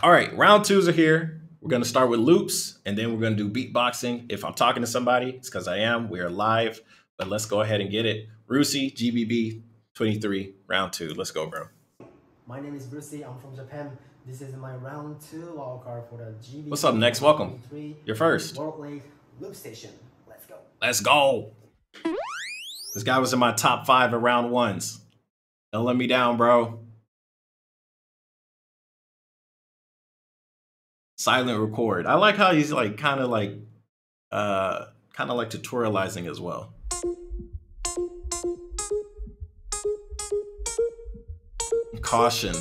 All right, round twos are here. We're going to start with loops, and then we're going to do beatboxing. If I'm talking to somebody, it's because I am. We are live, but let's go ahead and get it. Rusy, GBB23, round two. Let's go, bro. My name is Brucie. I'm from Japan. This is my round two wildcard for the GBB. What's up, next? Welcome. You're first. World League Loop Station. Let's go. Let's go. This guy was in my top five at round ones. Don't let me down, bro. Silent record. I like how he's like kind of like tutorializing as well. Caution.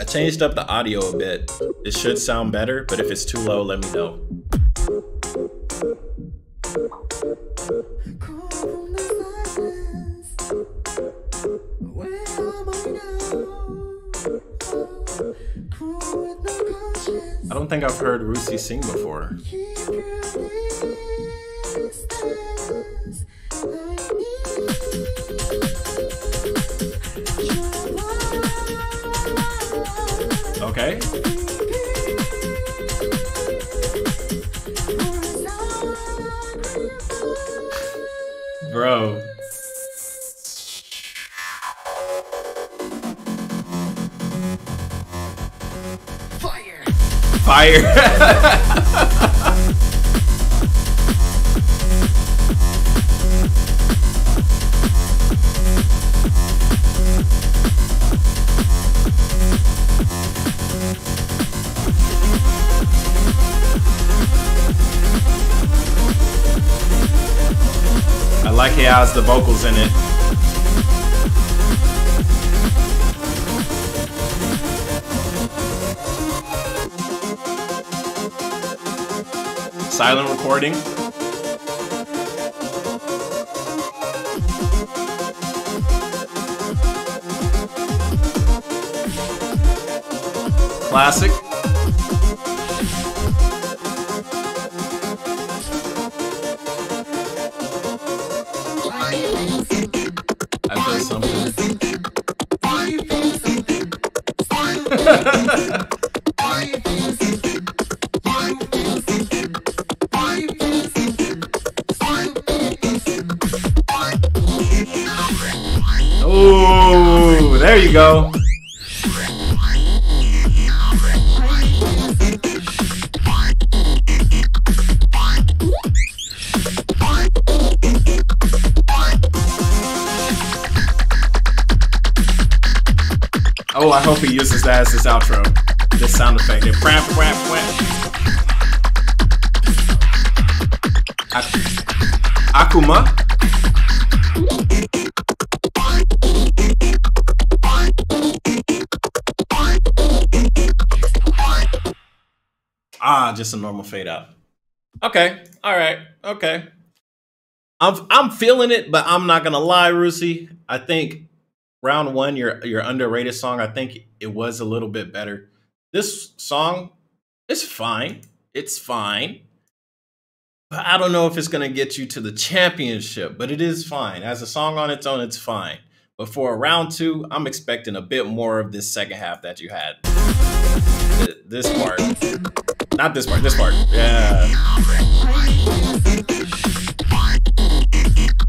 I changed up the audio a bit. It should sound better, but if it's too low, let me know. I don't think I've heard Rusy sing before. Okay. Bro. Fire. Fire. I like how it has the vocals in it. Silent recording. Classic. I feel something. Oh, there you go. Oh, I hope he uses that as his outro. This sound effect. It brap, brap, brap. Akuma. Ah, just a normal fade out. Okay. All right. Okay. I'm feeling it, but I'm not gonna lie, Rusy. I think round one, your underrated song, I think it was a little bit better. This song is fine. It's fine. But I don't know if it's going to get you to the championship, but it is fine. As a song on its own, it's fine. But for a round two, I'm expecting a bit more of this second half that you had. This part. Not this part, this part. Yeah.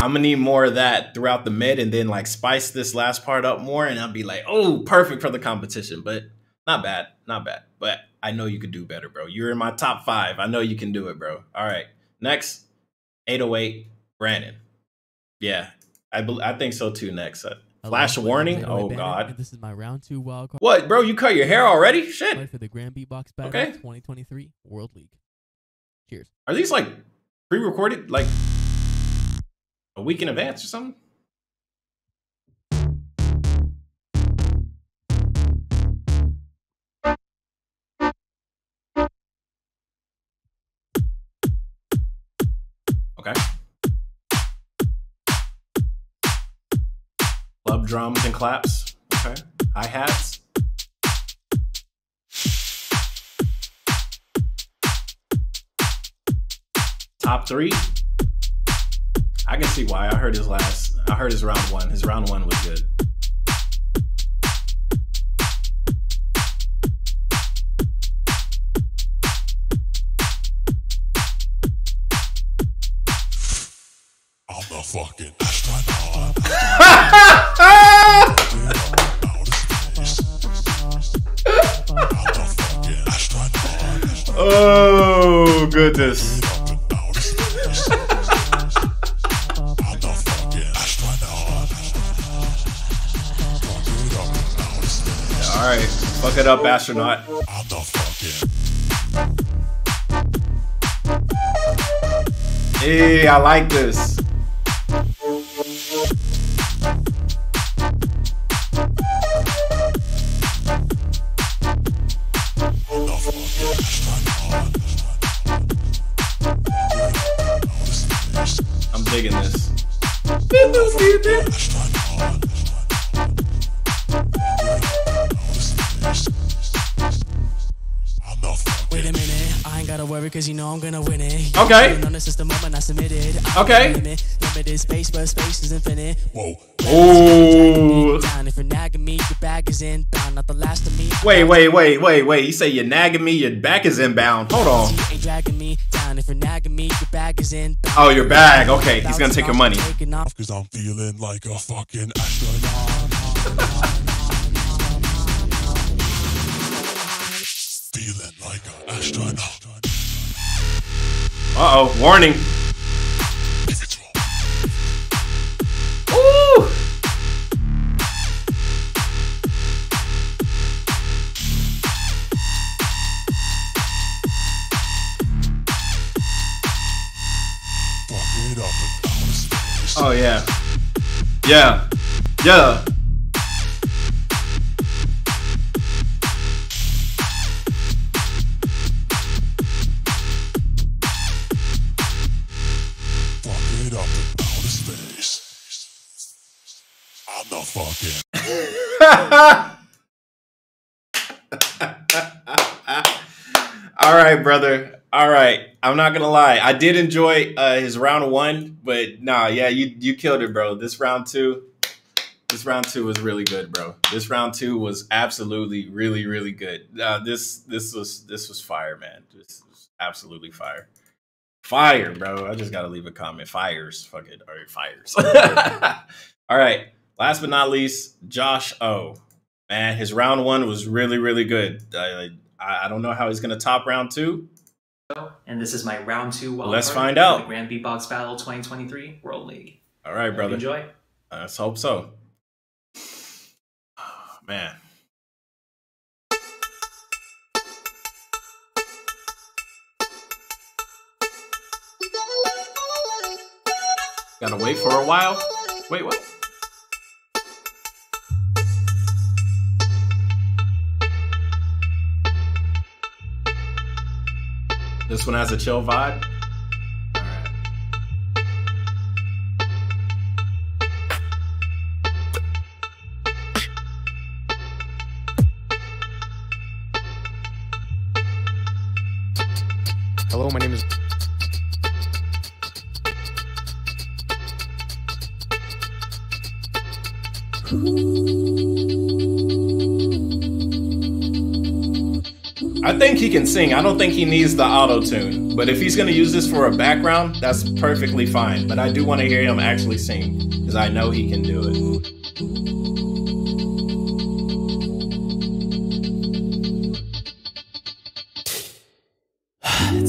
I'm gonna need more of that throughout the mid and then like spice this last part up more and I'll be like, oh, perfect for the competition, but not bad, not bad. But I know you could do better, bro. You're in my top five. I know you can do it, bro. All right, next, 808 Banon. Yeah, I think so too, next. Flash warning, oh God. This is my round two wild card. What, bro, you cut your hair already? Shit. For the Grand Beatbox Battle 2023 World League. Cheers. Are these like pre-recorded? Like a week in advance or something? Okay. Club drums and claps. Okay. Hi-hats. Top three. I can see why. I heard his round one. His round one was good. I'm the fucking astronaut. Oh, goodness. All right, fuck it up, astronaut. Hey, I like this. I'm digging this. Wait a minute, I ain't gotta worry cause you know I'm gonna win it. Okay. This is the moment I submitted. Okay. Limited space, but space is infinite. Whoa. Oh. If you're nagging me, your back is inbound. Not the last of me. Wait. You say you're nagging me, your back is inbound. Hold on. You ain't dragging me down. If you're nagging me, your bag is in. Oh, your bag. Okay, he's gonna take your money. Cause I'm feeling like a fucking astronaut. Feeling like an astronaut. Uh-oh, warning. Ooh. Oh, yeah. Yeah. Yeah. All right, brother. All right. I'm not gonna lie. I did enjoy his round one, but nah, yeah, you killed it, bro. This round two was really good, bro. This round two was absolutely really good. This was fire, man. This was absolutely fire. Fire, bro. I just gotta leave a comment. Fires. Fuck it. All right, fires. All right. Last but not least, Josh O. Man, his round one was really good. I don't know how he's going to top round two. And this is my round two wild Let's find out. The Grand Beatbox Battle 2023 World League. All right, brother. Enjoy. Let's hope so. Oh, man. Gotta wait for a while. Wait, what? This one has a chill vibe. All right. Hello, my name is... I think he can sing. I don't think he needs the auto-tune. But if he's going to use this for a background, that's perfectly fine. But I do want to hear him actually sing, because I know he can do it.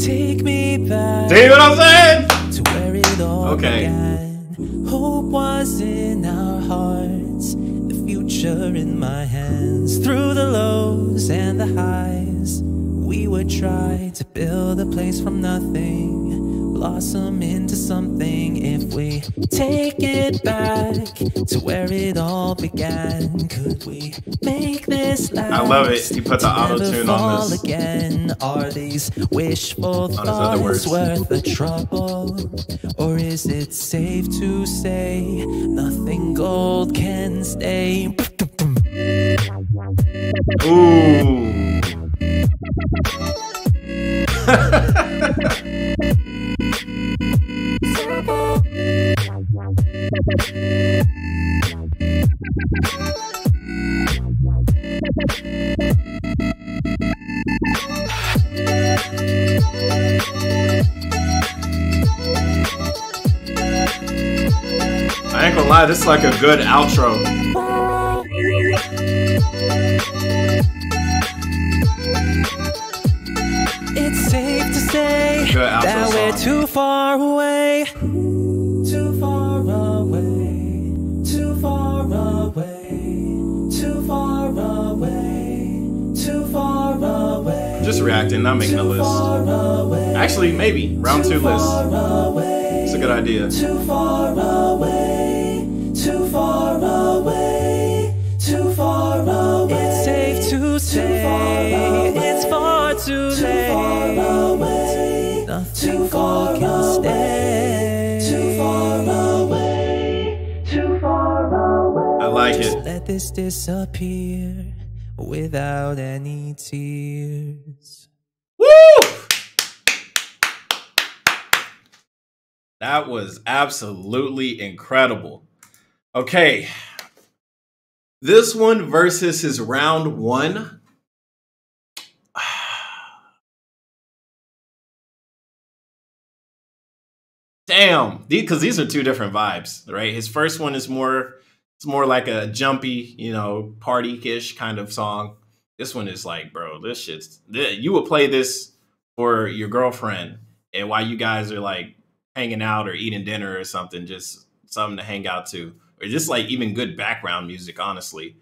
Take me back. See what I'm saying? To where it all began. Hope was in our hearts. The future in my hands. Through the lows and the highs. We would try to build a place from nothing. blossom into something if we take it back to where it all began. Could we make this last? I love it. He put the auto tune on this. Again, are these wishful thoughts worth the trouble, or is it safe to say nothing gold can stay? Ooh. I ain't gonna lie, this is like a good outro. That we're too far away, too far away, too far away, too far away, too far away. Just reacting, not making a list. Actually, maybe round two list. It's a good idea. Too far away, too far away, too far away. It's safe to say it's far too late. Too far away, too far away, too far away. I like it. Just let this disappear without any tears. Woo! That was absolutely incredible. Okay. This one versus his round one. Damn, because these are two different vibes, right? His first one is more like a jumpy, you know, party-ish kind of song. This one is like, bro, this shit's, you would play this for your girlfriend and while you guys are like hanging out or eating dinner or something, just something to hang out to, or just like even good background music, honestly.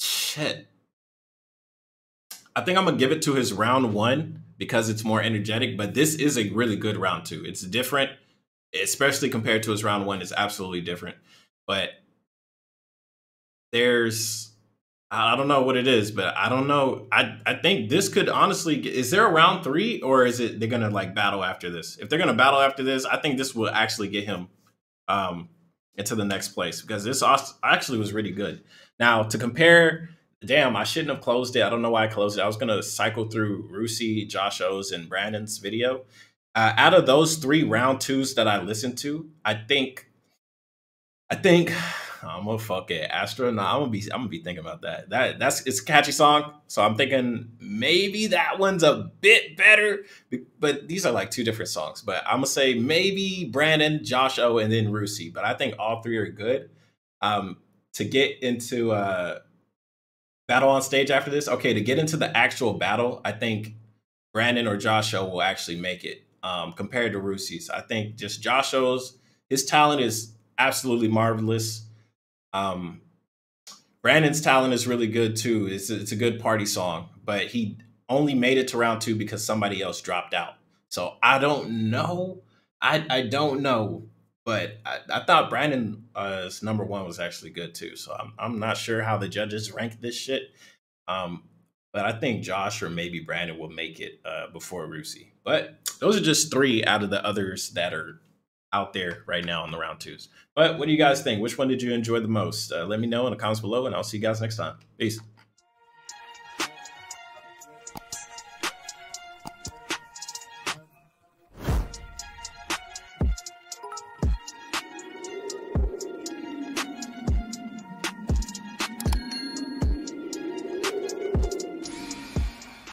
Shit. I think I'm gonna give it to his round one, because it's more energetic, but this is a really good round two. It's different, especially compared to his round one. It's absolutely different, but there's, I don't know what it is, but I don't know. I think this could honestly, is there a round three, or is it, they're gonna like battle after this? If they're gonna battle after this, I think this will actually get him into the next place, because this actually was really good. Now to compare, damn, I shouldn't have closed it. I don't know why I closed it. I was going to cycle through Rusy, Josh O's, and Brandon's video. Out of those three round twos that I listened to, I think I'm going to fuck it. Astronaut. I'm going to be thinking about that. It's a catchy song. So I'm thinking maybe that one's a bit better, but these are like two different songs, but I'm going to say maybe Brandon, Josh O, and then Rusy. But I think all three are good. To get into, battle on stage after this. Okay, to get into the actual battle, I think Brandon or Josh O will actually make it compared to Rusy's. I think just Josh O's, his talent is absolutely marvelous. Brandon's talent is really good too. It's a good party song, but he only made it to round two because somebody else dropped out. So I don't know. I don't know. But I thought Brandon's number one was actually good too. So I'm not sure how the judges rank this shit. But I think Josh or maybe Brandon will make it before Rusy. But those are just three out of the others that are out there right now on the round twos. But what do you guys think? Which one did you enjoy the most? Let me know in the comments below, and I'll see you guys next time. Peace.